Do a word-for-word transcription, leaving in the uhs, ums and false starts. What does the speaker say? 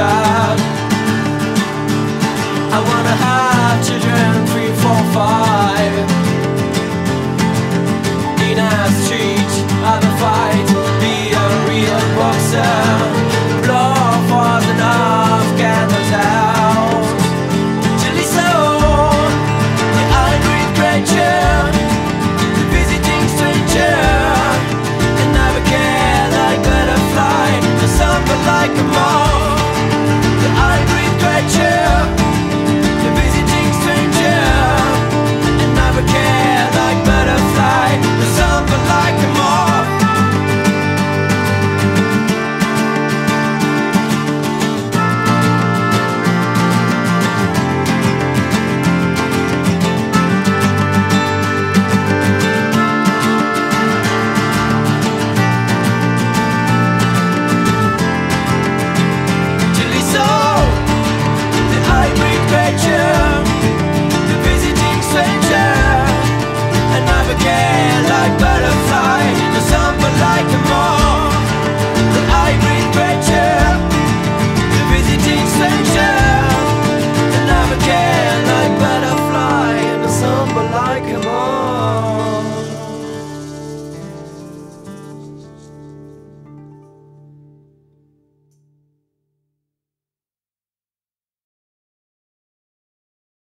job. I wanna have children, three, four, five.